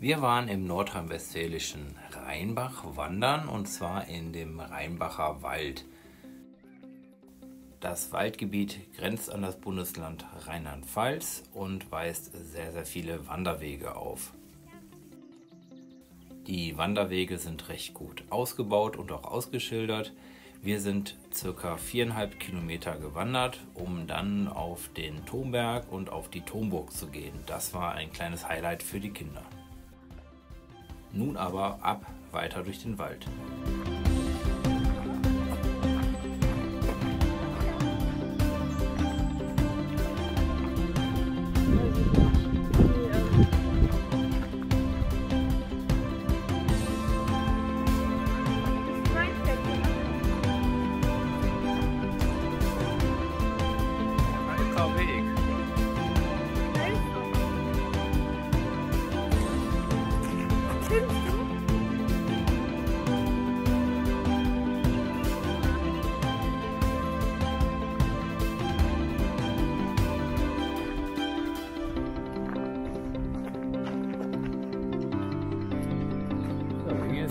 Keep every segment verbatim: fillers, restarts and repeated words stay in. Wir waren im nordrhein-westfälischen Rheinbach wandern, und zwar in dem Rheinbacher Wald. Das Waldgebiet grenzt an das Bundesland Rheinland-Pfalz und weist sehr, sehr viele Wanderwege auf. Die Wanderwege sind recht gut ausgebaut und auch ausgeschildert. Wir sind circa viereinhalb Kilometer gewandert, um dann auf den Tomberg und auf die Tomburg zu gehen. Das war ein kleines Highlight für die Kinder. Nun aber ab weiter durch den Wald.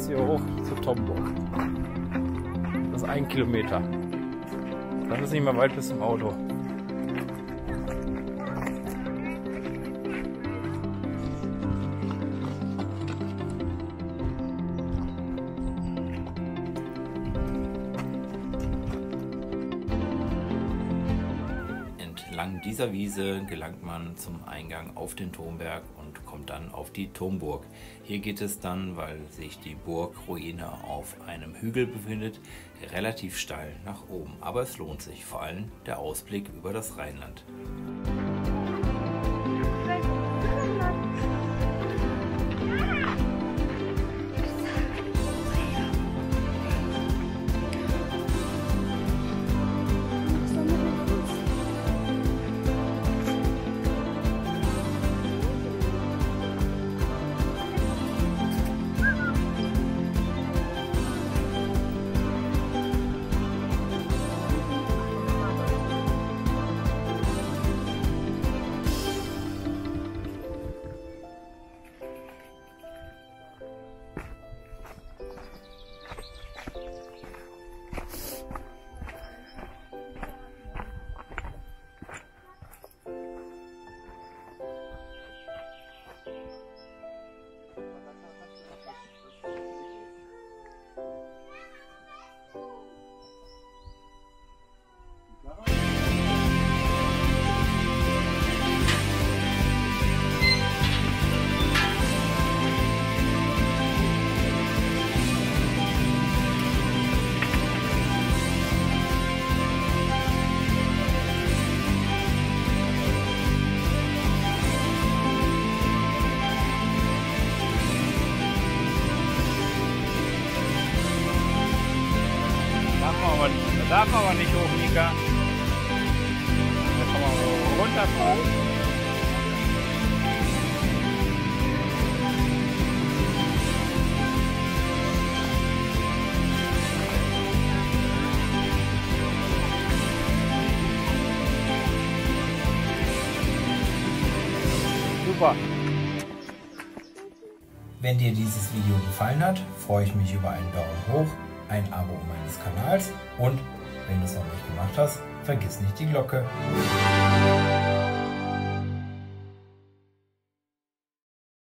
Hier hoch zu Tomburg. Das ist ein Kilometer. Dann ist nicht mehr weit bis zum Auto. Entlang dieser Wiese gelangt man zum Eingang auf den Tomberg und kommt dann auf die Tomburg. Hier geht es dann, weil sich die Burgruine auf einem Hügel befindet, relativ steil nach oben. Aber es lohnt sich, vor allem der Ausblick über das Rheinland. Da darf man aber nicht hoch, Nika. Da kann man runterfahren. Super. Wenn dir dieses Video gefallen hat, freue ich mich über einen Daumen hoch, ein Abo meines Kanals und, wenn du es noch nicht gemacht hast, vergiss nicht die Glocke.